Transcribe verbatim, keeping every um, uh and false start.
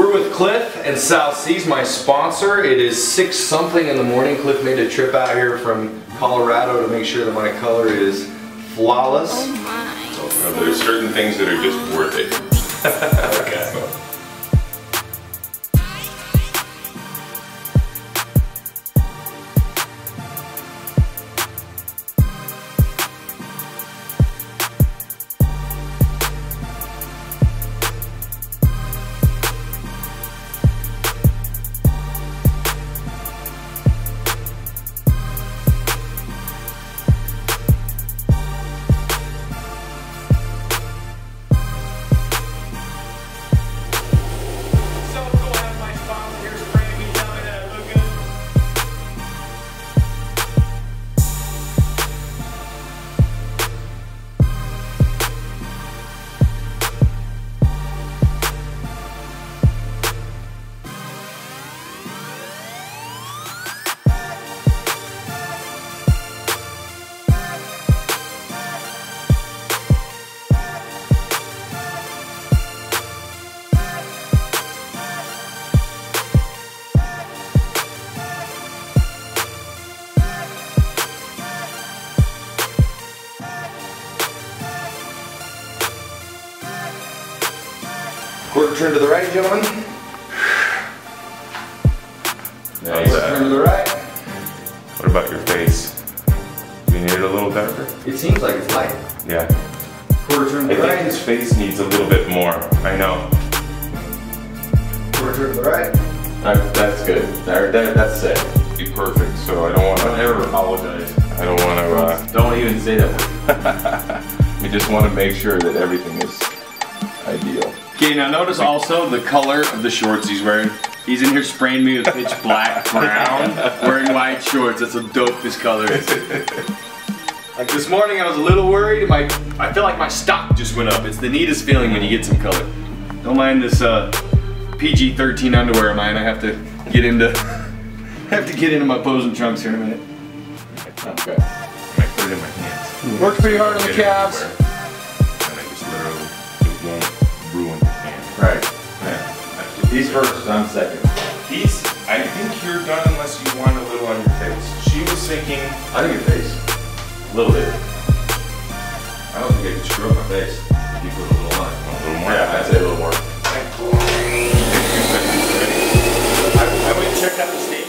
We're with Cliff and South Seas, my sponsor. It is six something in the morning. Cliff made a trip out here from Colorado to make sure that my color is flawless. Oh my. So, you know, there's certain things that are just worth it. Okay. Quarter turn to the right, gentlemen. Nice. Quarter turn to the right. What about your face? Do you need it a little darker? It seems like it's light. Yeah. Quarter turn to the right. I think his face needs a little bit more. I know. Quarter turn to the right. Right, that's good. That, that, that's it. Be perfect. So I don't want to. Don't ever apologize. I don't want to. Uh, don't even say that word. We just want to make sure that everything is ideal. Okay, now notice also the color of the shorts he's wearing. He's in here spraying me with pitch black, brown, wearing white shorts. That's the dopest color. Like this morning I was a little worried. My, I feel like my stock just went up. It's the neatest feeling when you get some color. Don't mind this uh, P G thirteen underwear of mine. I have to get into have to get into my posing trunks here in a minute. Okay. I put it in my hands. Worked pretty hard on the calves. And I just literally it won't ruin it. Right. Yeah. He's first, I'm second. He's, I think you're done unless you want a little on your face. She was thinking, on your face. A little bit. I don't think I can screw up my face. You put a little on. A little more? Yeah, I'd say a little more. I, I would check out the stage.